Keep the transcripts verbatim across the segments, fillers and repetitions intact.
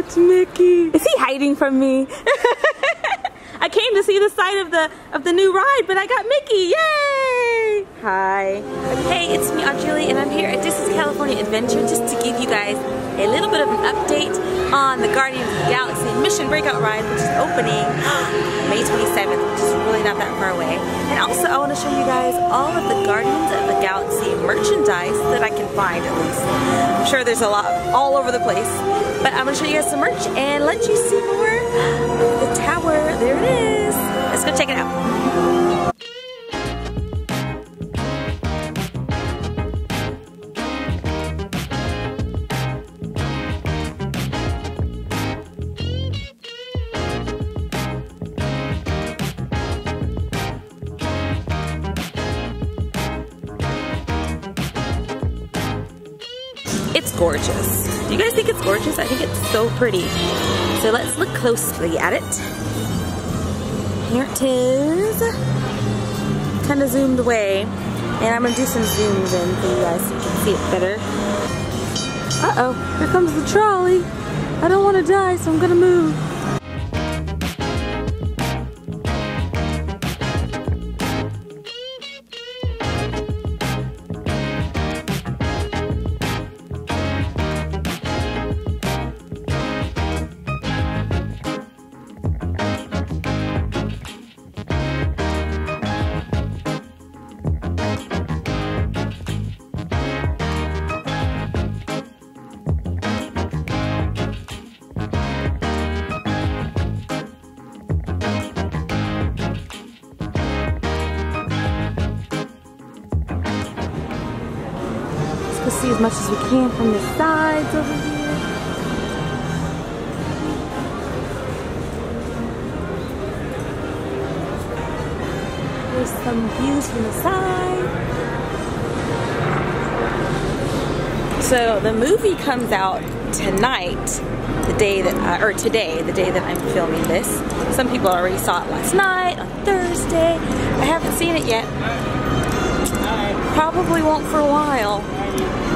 it's Mickey. Is he hiding from me? I came to see the side of the of the new ride, but I got Mickey. Yay! Hi. Hey, it's me, Audrey Lee, and I'm here at Disney California Adventure just to give you guys a little bit of an update on the Guardians of the Galaxy Mission Breakout ride, which is opening May twenty-seventh, which is really not that far away. And also, I want to show you guys all of the Guardians of the Galaxy merchandise that I can find, at least. I'm sure there's a lot all over the place, but I'm going to show you guys some merch and let you see more. The tower, there it is. Let's go check it out. It's gorgeous. Do you guys think it's gorgeous? I think it's so pretty. So let's look closely at it. Here it is. Kind of zoomed away. And I'm going to do some zooms in for you guys so you can see it better. Uh-oh, here comes the trolley. I don't want to die, so I'm going to move. Let's see as much as we can from the sides over here. There's some views from the side. So the movie comes out tonight, the day that, I, or today, the day that I'm filming this. Some people already saw it last night, on Thursday. I haven't seen it yet. Probably won't for a while.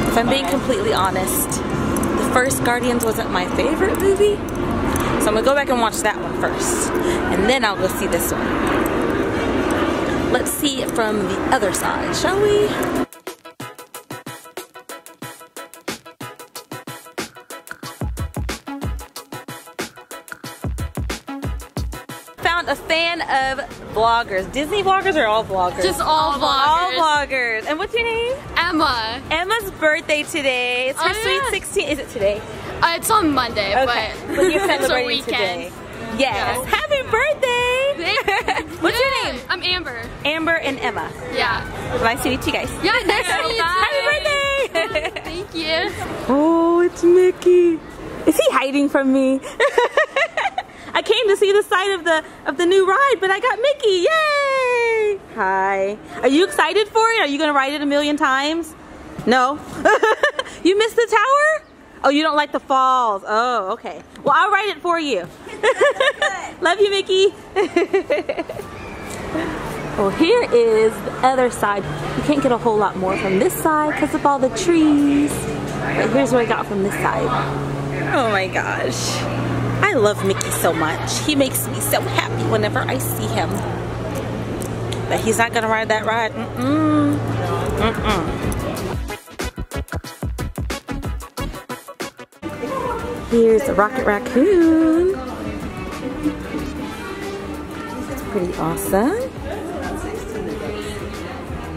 If I'm being completely honest, the first Guardians wasn't my favorite movie, so I'm gonna go back and watch that one first, and then I'll go see this one. Let's see it from the other side, shall we? A fan of vloggers. Disney vloggers or all vloggers? Just all, all vloggers. All vloggers. And what's your name? Emma. Emma's birthday today. It's her oh, sweet yeah. sixteen. Is it today? Uh, it's on Monday, okay. but, but you're celebrating it's a weekend. Today. Yes. No. Happy birthday! What's yeah. your name? I'm Amber. Amber and Emma. Yeah. Nice to meet you guys. Yeah, nice to meet you. Happy birthday! Yeah, thank you. Oh, it's Mickey. Is he hiding from me? I came to see the side of the of the new ride, but I got Mickey. Yay! Hi. Are you excited for it? Are you gonna ride it a million times? No. You missed the tower? Oh, you don't like the falls. Oh, okay. Well, I'll ride it for you. Love you, Mickey. Well, here is the other side. You can't get a whole lot more from this side because of all the trees. But here's what I got from this side. Oh my gosh. I love Mickey so much. He makes me so happy whenever I see him. But he's not gonna ride that ride. Mm-mm. Mm-mm. Here's a Rocket Raccoon. It's pretty awesome.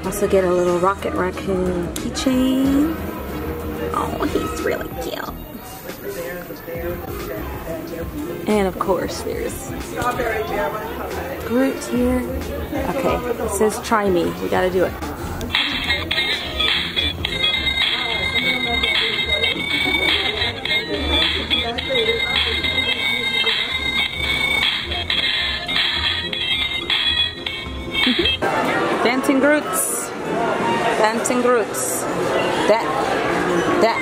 Also get a little Rocket Raccoon keychain. Oh, he's really cute. And of course, there's Groot here. Okay, it says try me. We gotta do it. Dancing Groots. Dancing Groots. That. That.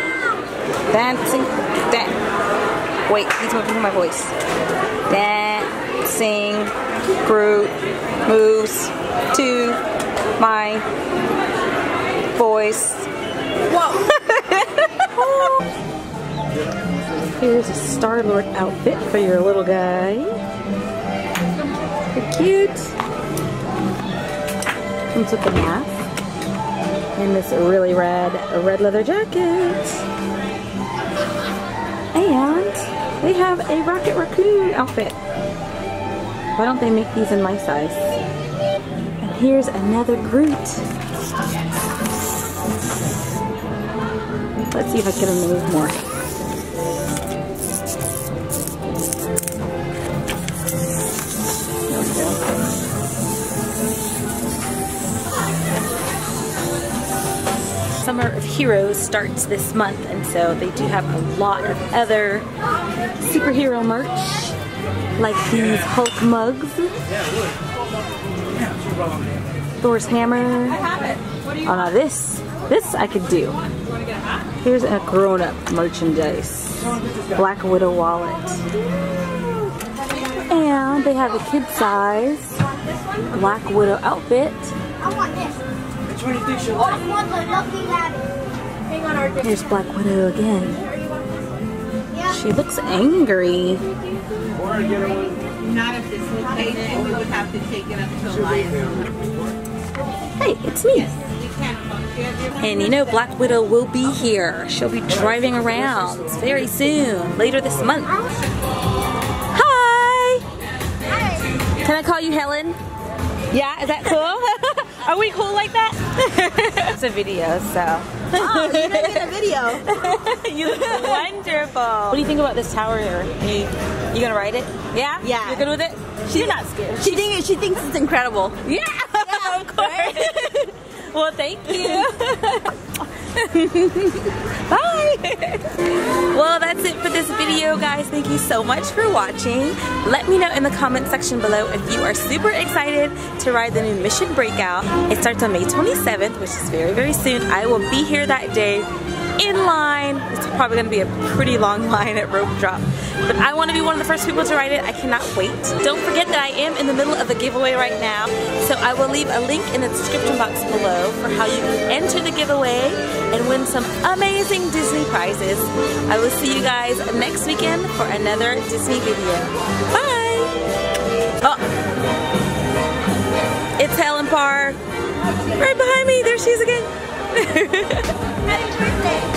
Dancing. That. Wait, he's moving my voice. Dancing Groot moves to my voice. Whoa! Here's a Star-Lord outfit for your little guy. You're cute. Comes with a mask and this really rad red leather jacket. And they have a Rocket Raccoon outfit. Why don't they make these in my size? And here's another Groot. Let's see if I can move more. Summer of Heroes starts this month, and so they do have a lot of other superhero merch, like these Hulk mugs, Thor's hammer. Oh, now this, this I could do. Here's a grown-up merchandise, Black Widow wallet, and they have a kid size Black Widow outfit. I want this. Here's Black Widow again. She looks angry. Hey, it's me. And you know, Black Widow will be here. She'll be driving around very soon, later this month. Hi! Can I call you Helen? Yeah, is that cool? Are we cool like that? It's a video, so. Oh, you're making a video. You look wonderful. What do you think about this tower here? You, you gonna ride it? Yeah? Yeah. You're good with it? She's not scared. She, think, she thinks it's incredible. Yeah, yeah, of course. Right? Well, thank you. Bye. Well, that's it for this video, guys. Thank you so much for watching. Let me know in the comment section below if you are super excited to ride the new Mission Breakout. It starts on May twenty-seventh, which is very, very soon. I will be here that day in line. It's probably going to be a pretty long line at Rope Drop. But I want to be one of the first people to ride it. I cannot wait. Don't forget that I am in the middle of a giveaway right now. So I will leave a link in the description box below for how you can enter the giveaway and win some amazing Disney prizes. I will see you guys next weekend for another Disney video. Bye! Oh! It's Helen Parr. Right behind me. There she is again. Happy birthday!